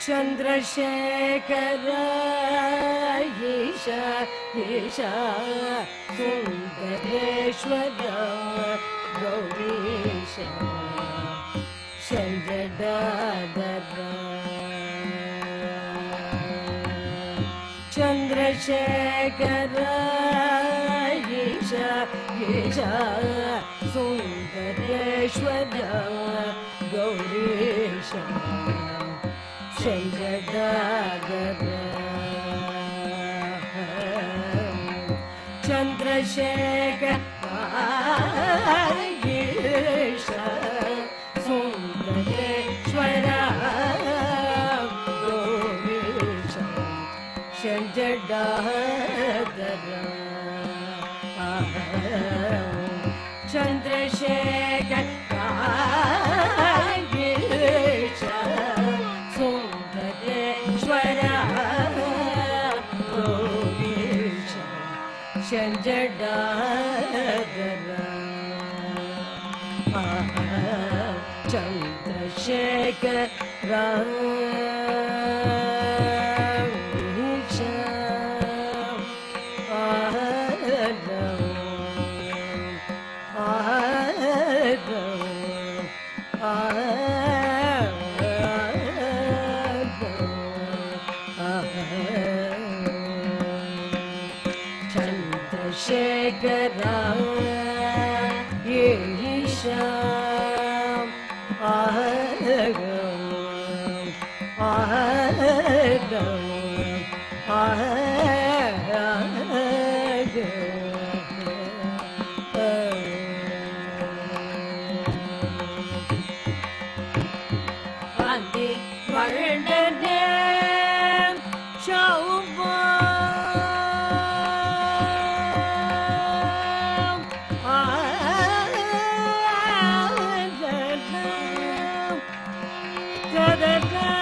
Chandrasekara Isha Isha Sundareshwara Gaurisha Chandradadara Chandrasekara Isha Isha Sundareshwara Gaurisha Chandradadara Chandrasekara Isha Sundareshwara Gaurisha Chandradadara Chandrasekara Chandradadara Chandrasekara Isha Chandrasekara Isha da da da